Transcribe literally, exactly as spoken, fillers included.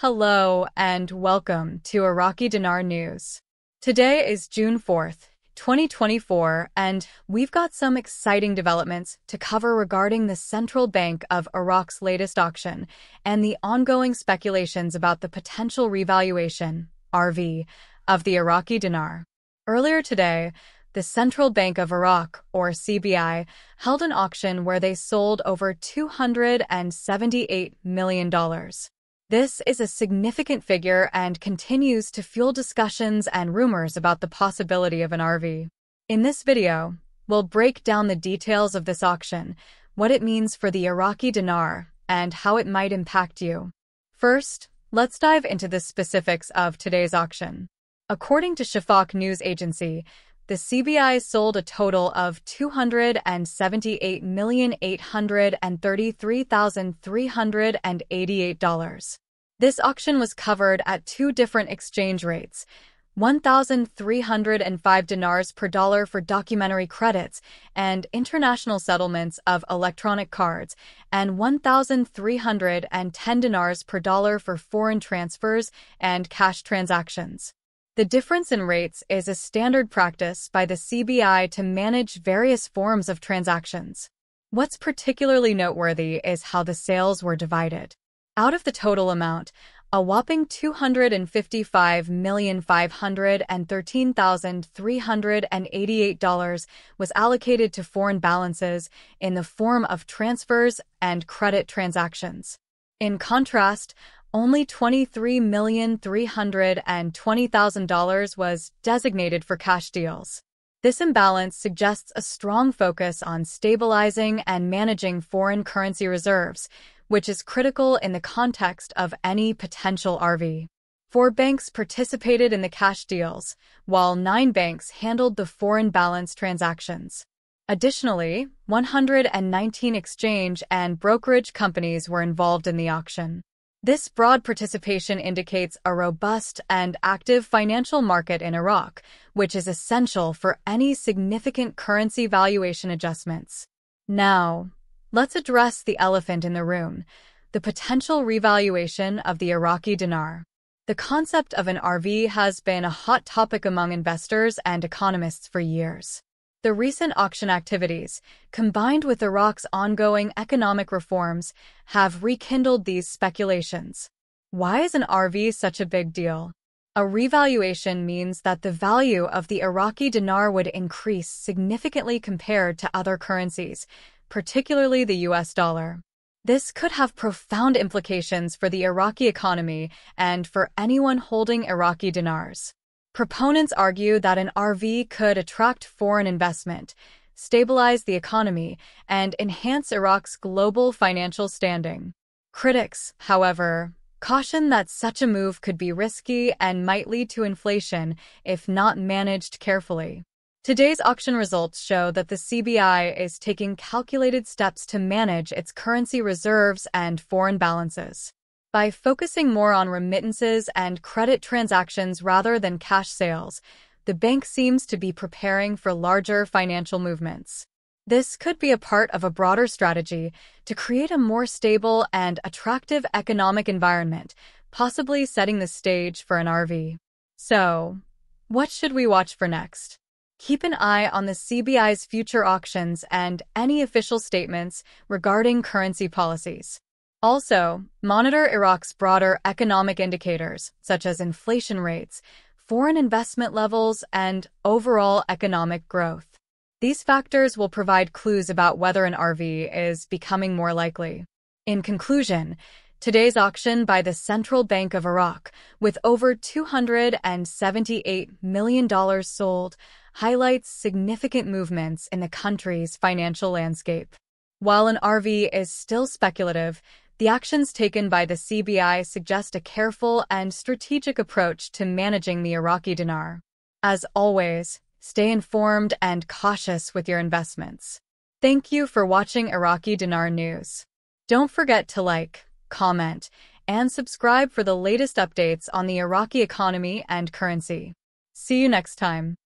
Hello and welcome to Iraqi Dinar News. Today is June fourth, twenty twenty-four, and we've got some exciting developments to cover regarding the Central Bank of Iraq's latest auction and the ongoing speculations about the potential revaluation, R V, of the Iraqi dinar. Earlier today, the Central Bank of Iraq, or C B I, held an auction where they sold over two hundred seventy-eight million dollars. This is a significant figure and continues to fuel discussions and rumors about the possibility of an R V. In this video, we'll break down the details of this auction, what it means for the Iraqi dinar, and how it might impact you. First, let's dive into the specifics of today's auction. According to Shafaq News Agency, the C B I sold a total of two hundred seventy-eight million, eight hundred thirty-three thousand, three hundred eighty-eight dollars. This auction was covered at two different exchange rates, one thousand three hundred five dinars per dollar for documentary credits and international settlements of electronic cards, and one thousand three hundred ten dinars per dollar for foreign transfers and cash transactions. The difference in rates is a standard practice by the C B I to manage various forms of transactions. What's particularly noteworthy is how the sales were divided. Out of the total amount, a whopping two hundred fifty-five million, five hundred thirteen thousand, three hundred eighty-eight dollars was allocated to foreign balances in the form of transfers and credit transactions. In contrast, only twenty-three million, three hundred twenty thousand dollars was designated for cash deals. This imbalance suggests a strong focus on stabilizing and managing foreign currency reserves, which is critical in the context of any potential R V. Four banks participated in the cash deals, while nine banks handled the foreign balance transactions. Additionally, one hundred nineteen exchange and brokerage companies were involved in the auction. This broad participation indicates a robust and active financial market in Iraq, which is essential for any significant currency valuation adjustments. Now, let's address the elephant in the room, the potential revaluation of the Iraqi dinar. The concept of an R V has been a hot topic among investors and economists for years. The recent auction activities, combined with Iraq's ongoing economic reforms, have rekindled these speculations. Why is an R V such a big deal? A revaluation means that the value of the Iraqi dinar would increase significantly compared to other currencies, particularly the U S dollar. This could have profound implications for the Iraqi economy and for anyone holding Iraqi dinars. Proponents argue that an R V could attract foreign investment, stabilize the economy, and enhance Iraq's global financial standing. Critics, however, caution that such a move could be risky and might lead to inflation if not managed carefully. Today's auction results show that the C B I is taking calculated steps to manage its currency reserves and foreign balances. By focusing more on remittances and credit transactions rather than cash sales, the bank seems to be preparing for larger financial movements. This could be a part of a broader strategy to create a more stable and attractive economic environment, possibly setting the stage for an R V. So, what should we watch for next? Keep an eye on the C B I's future auctions and any official statements regarding currency policies. Also, monitor Iraq's broader economic indicators, such as inflation rates, foreign investment levels, and overall economic growth. These factors will provide clues about whether an R V is becoming more likely. In conclusion, today's auction by the Central Bank of Iraq, with over two hundred seventy-eight million dollars sold, highlights significant movements in the country's financial landscape. While an R V is still speculative, the actions taken by the C B I suggest a careful and strategic approach to managing the Iraqi dinar. As always, stay informed and cautious with your investments. Thank you for watching Iraqi Dinar News. Don't forget to like, comment, and subscribe for the latest updates on the Iraqi economy and currency. See you next time.